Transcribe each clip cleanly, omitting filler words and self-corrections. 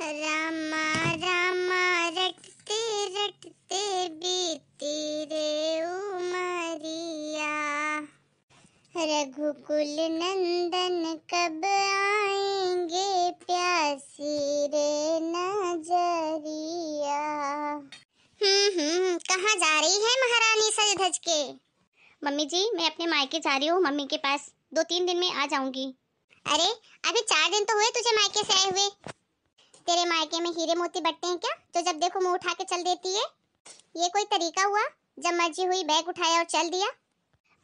रामा रामा रटते रटते बीती रे उमरिया। रघुकुल नंदन कब आएंगे प्यासी रे नजरिया। कहाँ जा रही है महारानी सज धज के? मम्मी जी मैं अपने मायके जा रही हूँ, मम्मी के पास 2-3 दिन में आ जाऊंगी। अरे अभी 4 दिन तो हुए तुझे मायके से आए हुए। तेरे मायके में हीरे मोती बटते हैं क्या, जो जब देखो मुंह उठा के चल देती है? ये कोई तरीका हुआ, जब मर्जी हुई बैग उठाया और चल दिया।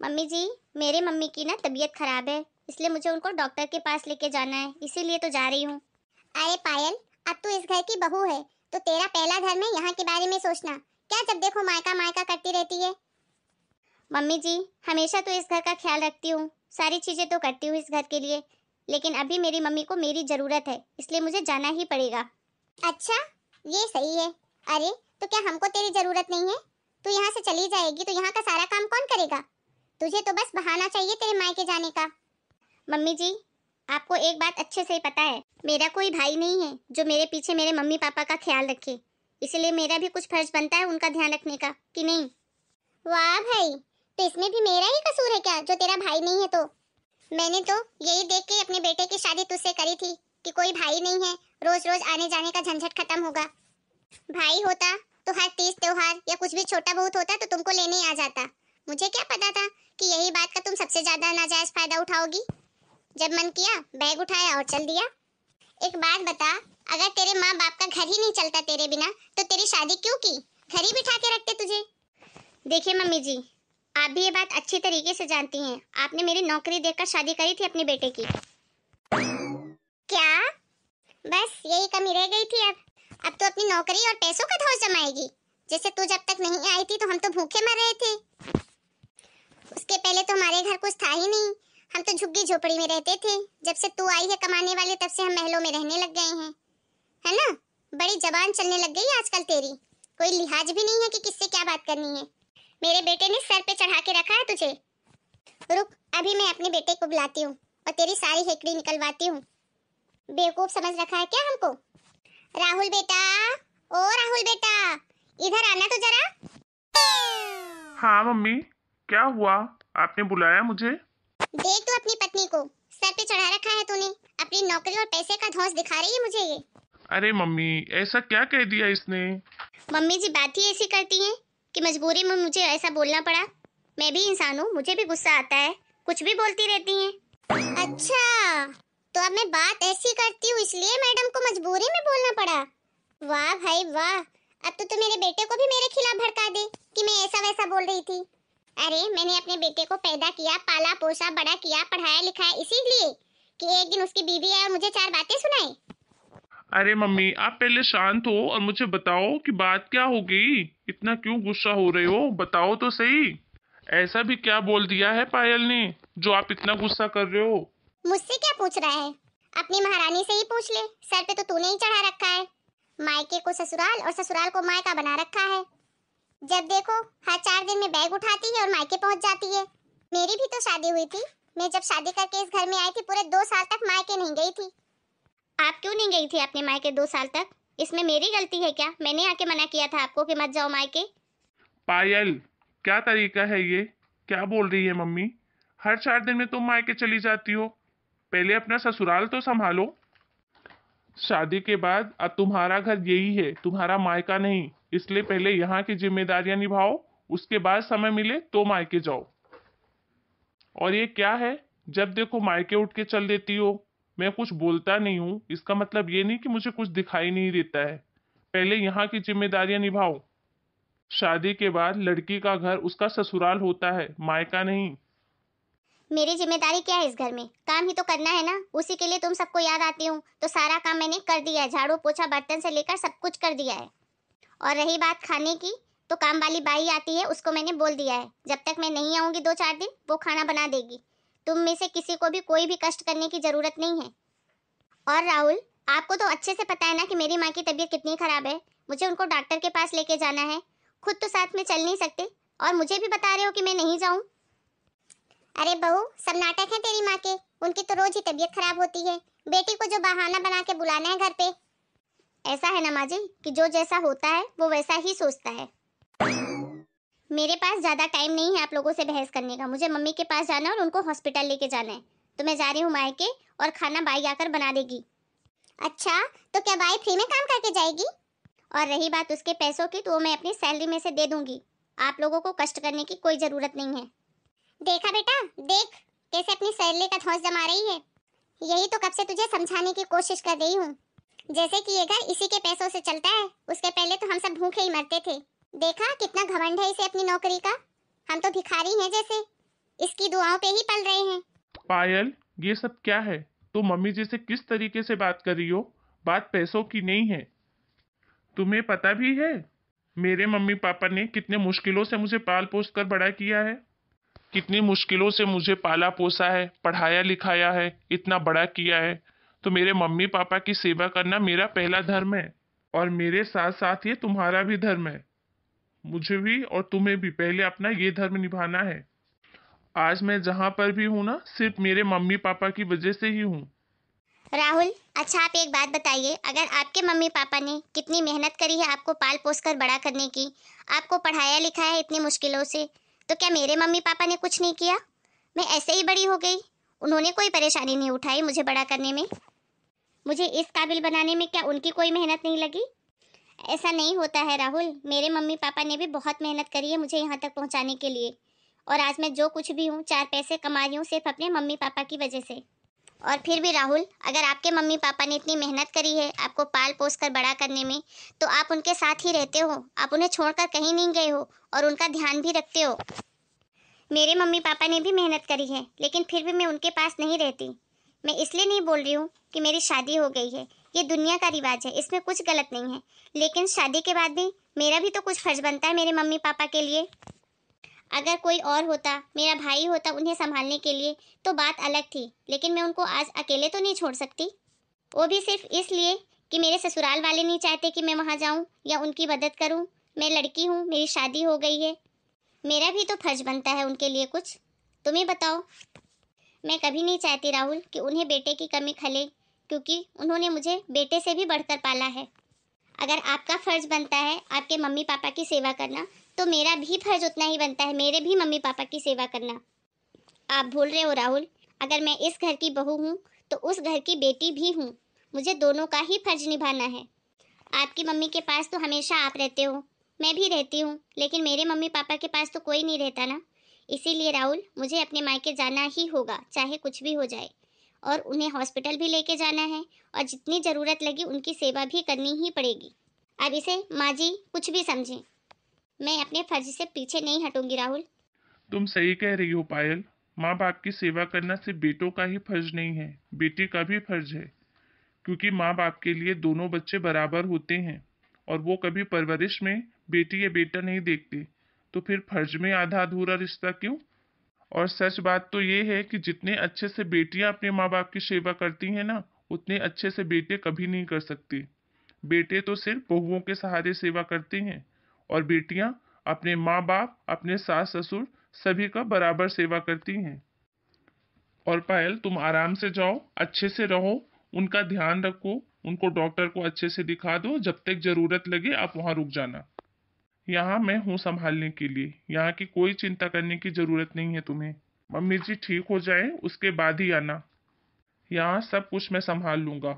मम्मी जी मेरे मम्मी की ना तबीयत खराब है, इसलिए मुझे उनको डॉक्टर के पास लेके जाना है, इसीलिए तो जा रही हूँ। अरे पायल, अब तू इस घर की बहू है तो तेरा पहला धर्म है यहाँ के बारे में सोचना। क्या जब देखो मायका मायका करती रहती है? मम्मी जी हमेशा तो इस घर का ख्याल रखती हूँ, सारी चीज़ें तो करती हूँ इस घर के लिए, लेकिन अभी मेरी मम्मी को मेरी ज़रूरत है, इसलिए मुझे जाना ही पड़ेगा। अच्छा ये सही है। अरे तो क्या हमको तेरी ज़रूरत नहीं है? तू यहाँ से चली जाएगी तो यहाँ का सारा काम कौन करेगा? तुझे तो बस बहाना चाहिए तेरे मायके जाने का। मम्मी जी आपको एक बात अच्छे से ही पता है, मेरा कोई भाई नहीं है जो मेरे पीछे मेरे मम्मी पापा का ख्याल रखे, इसलिए मेरा भी कुछ फर्ज बनता है उनका ध्यान रखने का, कि नहीं? वाह भाई, तो इसमें भी मेरा ही कसूर है क्या, जो तेरा भाई नहीं है? तो मैंने तो यही देख के अपने बेटे की शादी तुझसे करी थी कि कोई भाई नहीं है, रोज रोज आने जाने का झंझट खत्म होगा। भाई होता तो हर 30 त्योहार या कुछ भी छोटा बहुत होता तो तुमको लेने ही आ जाता। मुझे क्या पता था कि यही बात का तुम सबसे ज्यादा नाजायज फायदा उठाओगी। जब मन किया बैग उठाया और चल दिया। एक बात बता, अगर तेरे माँ बाप का घर ही नहीं चलता तेरे बिना तो तेरी शादी क्यों की? घर ही बिठा के रखते तुझे। देखिए मम्मी जी आप भी ये बात अच्छी तरीके से जानती हैं, आपने मेरी नौकरी देखकर शादी करी थी अपने बेटे की। क्या बस यही कमी रह गई थी? अब तो अपनी नौकरी और पैसों का धौस जमाएगी, जैसे तू जब तक नहीं आई थी तो हम तो भूखे मर रहे थे। उसके पहले तो हमारे घर कुछ था ही नहीं, हम तो झुग्गी झोपड़ी में रहते थे। जब से तू आई है कमाने वाले तब से हम महलों में रहने लग गए हैं, है ना? बड़ी जबान चलने लग गई आजकल तेरी, कोई लिहाज भी नहीं है कि किससे क्या बात करनी है। मेरे बेटे ने सर पे चढ़ा के रखा है तुझे। रुक, अभी मैं अपने बेटे को बुलाती हूँ और तेरी सारी हेकड़ी निकलवाती हूँ। बेवकूफ समझ रखा है क्या हमको? राहुल बेटा, ओ राहुल बेटा, इधर आना तो जरा। हाँ मम्मी, क्या हुआ, आपने बुलाया मुझे? देख तो अपनी पत्नी को, सर पे चढ़ा रखा है तूने, अपनी नौकरी और पैसे का धौंस दिखा रही है मुझे ये। अरे मम्मी ऐसा क्या कह दिया इसने? मम्मी जी बात ही ऐसी करती है कि मजबूरी में मुझे ऐसा बोलना पड़ा। मैं भी इंसान हूँ, मुझे भी गुस्सा आता है, कुछ भी बोलती रहती हैं। अच्छा तो अब मैं बात ऐसी करती हूँ इसलिए मैडम को मजबूरी में बोलना पड़ा। वाह भाई वाह, अब तो तू मेरे बेटे को भी मेरे खिलाफ भड़का दे कि मैं ऐसा वैसा बोल रही थी। अरे मैंने अपने बेटे को पैदा किया, पाला पोसा, बड़ा किया, पढ़ाया लिखाया, इसीलिए कि एक दिन उसकी बीवी आए और मुझे 4 बातें सुनाए। अरे मम्मी आप पहले शांत हो और मुझे बताओ कि बात क्या हो गई, इतना क्यों गुस्सा हो रहे हो, बताओ तो सही। ऐसा भी क्या बोल दिया है पायल ने जो आप इतना गुस्सा कर रहे हो? मुझसे क्या पूछ रहा है, अपनी महारानी से ही पूछ ले। सर पे तो तूने ही चढ़ा रखा है, मायके को ससुराल और ससुराल को मायका बना रखा है। जब देखो हर 4 दिन में बैग उठाती है और मायके पहुँच जाती है। मेरी भी तो शादी हुई थी, मैं जब शादी करके इस घर में आई थी पूरे 2 साल तक मायके नहीं गई थी। आप क्यों नहीं गई थी अपने मायके 2 साल तक? इसमें मेरी गलती है क्या? मैंने आके मना किया था आपको कि मत जाओ मायके। पायल क्या तरीका है ये, क्या बोल रही है मम्मी? हर 4 दिन में तुम मायके चली जाती हो, पहले अपना ससुराल तो संभालो। शादी के बाद अब तुम्हारा घर यही है, तुम्हारा मायका नहीं, इसलिए पहले यहाँ की जिम्मेदारियां निभाओ, उसके बाद समय मिले तो मायके जाओ। और ये क्या है, जब देखो मायके उठ के चल देती हो। मैं कुछ बोलता नहीं हूँ, इसका मतलब ये नहीं कि मुझे कुछ दिखाई नहीं देता है। पहले यहाँ की जिम्मेदारियां निभाओ। शादी के बाद लड़की का घर उसका ससुराल होता है, मायका नहीं। मेरी जिम्मेदारी क्या है इस घर में, काम ही तो करना है ना, उसी के लिए तुम सबको याद आती हूँ। तो सारा काम मैंने कर दिया है, झाड़ू पोछा बर्तन से लेकर सब कुछ कर दिया है। और रही बात खाने की, तो काम वाली बाई आती है, उसको मैंने बोल दिया है जब तक मैं नहीं आऊँगी 2-4 दिन वो खाना बना देगी। तुम में से किसी को भी कोई भी कष्ट करने की ज़रूरत नहीं है। और राहुल आपको तो अच्छे से पता है ना कि मेरी माँ की तबीयत कितनी ख़राब है, मुझे उनको डॉक्टर के पास लेके जाना है, खुद तो साथ में चल नहीं सकते, और मुझे भी बता रहे हो कि मैं नहीं जाऊँ। अरे बहू सब नाटक है तेरी माँ के, उनकी तो रोज़ ही तबीयत खराब होती है, बेटी को जो बहाना बना के बुलाना है घर पे। ऐसा है नमाजी कि जो जैसा होता है वो वैसा ही सोचता है। मेरे पास ज़्यादा टाइम नहीं है आप लोगों से बहस करने का। मुझे मम्मी के पास जाना है और उनको हॉस्पिटल लेके जाना है, तो मैं जा रही हूँ मायके और खाना बाई आकर बना देगी। अच्छा, तो क्या बाई फ्री में काम करके जाएगी? और रही बात उसके पैसों की, तो वो मैं अपनी सैलरी में से दे दूंगी। आप लोगों को कष्ट करने की कोई ज़रूरत नहीं है। देखा बेटा, देख कैसे अपनी सैलरी का धौंस जमा रही है। यही तो कब से तुझे समझाने की कोशिश कर रही हूँ। जैसे कि ये घर इसी के पैसों से चलता है, उसके पहले तो हम सब भूखे ही मरते थे। देखा कितना घमंड है इसे अपनी नौकरी का। हम तो भिखारी हैं जैसे, इसकी दुआओं पे ही पल रहे हैं। पायल, ये सब क्या है? तो मम्मी जी से किस तरीके से बात कर रही हो? बात पैसों की नहीं है। तुम्हें पता भी है मेरे मम्मी पापा ने कितने मुश्किलों से मुझे पाल पोस कर बड़ा किया है, कितनी मुश्किलों से मुझे पाला पोसा है, पढ़ाया लिखाया है, इतना बड़ा किया है। तो मेरे मम्मी पापा की सेवा करना मेरा पहला धर्म है, और मेरे साथ साथ ये तुम्हारा भी धर्म है। मुझे भी और तुम्हें भी पहले अपना ये धर्म निभाना है। आज मैं जहाँ पर भी हूँ ना, सिर्फ मेरे मम्मी पापा की वजह से ही हूँ। राहुल, अच्छा आप एक बात बताइए, अगर आपके मम्मी पापा ने कितनी मेहनत करी है आपको पाल पोस कर बड़ा करने की, आपको पढ़ाया लिखाया है इतनी मुश्किलों से, तो क्या मेरे मम्मी पापा ने कुछ नहीं किया? मैं ऐसे ही बड़ी हो गई, उन्होंने कोई परेशानी नहीं उठाई मुझे बड़ा करने में, मुझे इस काबिल बनाने में। क्या उनकी कोई मेहनत नहीं लगी? ऐसा नहीं होता है राहुल, मेरे मम्मी पापा ने भी बहुत मेहनत करी है मुझे यहाँ तक पहुँचाने के लिए, और आज मैं जो कुछ भी हूँ, चार पैसे कमा रही हूँ सिर्फ अपने मम्मी पापा की वजह से। और फिर भी राहुल, अगर आपके मम्मी पापा ने इतनी मेहनत करी है आपको पाल पोस कर बड़ा करने में, तो आप उनके साथ ही रहते हो, आप उन्हें छोड़कर कहीं नहीं गए हो और उनका ध्यान भी रखते हो। मेरे मम्मी पापा ने भी मेहनत करी है, लेकिन फिर भी मैं उनके पास नहीं रहती। मैं इसलिए नहीं बोल रही हूँ कि मेरी शादी हो गई है, ये दुनिया का रिवाज है, इसमें कुछ गलत नहीं है, लेकिन शादी के बाद भी मेरा भी तो कुछ फर्ज बनता है मेरे मम्मी पापा के लिए। अगर कोई और होता, मेरा भाई होता उन्हें संभालने के लिए, तो बात अलग थी, लेकिन मैं उनको आज अकेले तो नहीं छोड़ सकती। वो भी सिर्फ इसलिए कि मेरे ससुराल वाले नहीं चाहते कि मैं वहाँ जाऊँ या उनकी मदद करूँ। मैं लड़की हूँ, मेरी शादी हो गई है, मेरा भी तो फर्ज बनता है उनके लिए कुछ। तुम ही बताओ। मैं कभी नहीं चाहती राहुल कि उन्हें बेटे की कमी खले, क्योंकि उन्होंने मुझे बेटे से भी बढ़कर पाला है। अगर आपका फर्ज बनता है आपके मम्मी पापा की सेवा करना, तो मेरा भी फर्ज उतना ही बनता है, मेरे भी मम्मी पापा की सेवा करना। आप भूल रहे हो राहुल, अगर मैं इस घर की बहू हूँ तो उस घर की बेटी भी हूँ, मुझे दोनों का ही फर्ज निभाना है। आपकी मम्मी के पास तो हमेशा आप रहते हो, मैं भी रहती हूँ, लेकिन मेरे मम्मी पापा के पास तो कोई नहीं रहता ना। इसीलिए राहुल, मुझे अपने मायके जाना ही होगा, चाहे कुछ भी हो जाए, और उन्हें हॉस्पिटल भी लेके जाना है, और जितनी ज़रूरत लगी उनकी सेवा भी करनी ही पड़ेगी। अब इसे माँ जी कुछ भी समझें, मैं अपने फर्ज से पीछे नहीं हटूंगी राहुल। तुम सही कह रही हो पायल, माँ बाप की सेवा करना सिर्फ बेटों का ही फर्ज नहीं है, बेटी का भी फर्ज है, क्योंकि माँ बाप के लिए दोनों बच्चे बराबर होते हैं, और वो कभी परवरिश में बेटी या बेटा नहीं देखते। तो फिर फर्ज में आधा अधूरा रिश्ता क्यों? और सच बात तो ये है कि जितने अच्छे से बेटियाँ अपने माँ बाप की सेवा करती हैं ना, उतने अच्छे से बेटे कभी नहीं कर सकते। बेटे तो सिर्फ बहुओं के सहारे सेवा करते हैं, और बेटियां अपने माँ बाप, अपने सास ससुर सभी का बराबर सेवा करती हैं। और पायल, तुम आराम से जाओ, अच्छे से रहो, उनका ध्यान रखो, उनको डॉक्टर को अच्छे से दिखा दो। जब तक ज़रूरत लगे आप वहाँ रुक जाना, यहाँ मैं हूँ संभालने के लिए, यहाँ की कोई चिंता करने की ज़रूरत नहीं है तुम्हें। मम्मी जी ठीक हो जाए उसके बाद ही आना, यहाँ सब कुछ मैं संभाल लूँगा।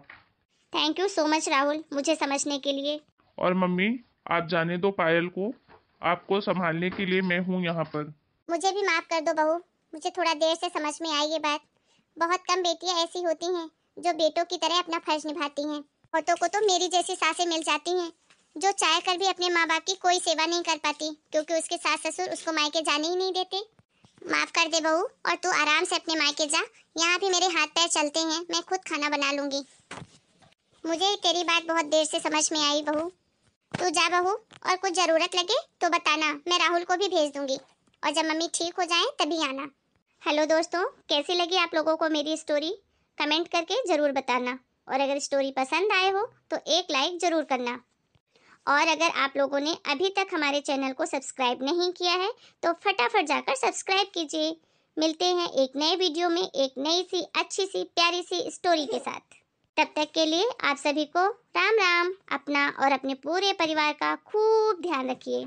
Thank you so much Rahul, मुझे समझने के लिए। और मम्मी, आप जाने दो पायल को, आपको संभालने के लिए मैं हूँ यहाँ पर। मुझे भी माफ़ कर दो बहू, मुझे थोड़ा देर से समझ में आई ये बात। बहुत कम बेटियाँ ऐसी होती हैं जो बेटों की तरह अपना फर्ज निभाती हैं। औरतों को तो मेरी जैसी सासें मिल जाती हैं जो चाह कर भी अपने माँ बाप की कोई सेवा नहीं कर पाती, क्योंकि उसके सास ससुर उसको मायके जाने ही नहीं देते। माफ़ कर दे बहू, और तू आराम से अपने मायके जा, यहाँ भी मेरे हाथ पैर चलते हैं, मैं खुद खाना बना लूँगी। मुझे तेरी बात बहुत देर से समझ में आई बहू। तू जा बहू, और कुछ ज़रूरत लगे तो बताना, मैं राहुल को भी भेज दूंगी, और जब मम्मी ठीक हो जाएं तभी आना। हेलो दोस्तों, कैसी लगी आप लोगों को मेरी स्टोरी? कमेंट करके ज़रूर बताना, और अगर स्टोरी पसंद आए हो तो एक लाइक ज़रूर करना। और अगर आप लोगों ने अभी तक हमारे चैनल को सब्सक्राइब नहीं किया है तो फटाफट जाकर सब्सक्राइब कीजिए। मिलते हैं एक नए वीडियो में एक नई सी अच्छी सी प्यारी सी स्टोरी के साथ। तब तक के लिए आप सभी को राम राम। अपना और अपने पूरे परिवार का खूब ध्यान रखिए।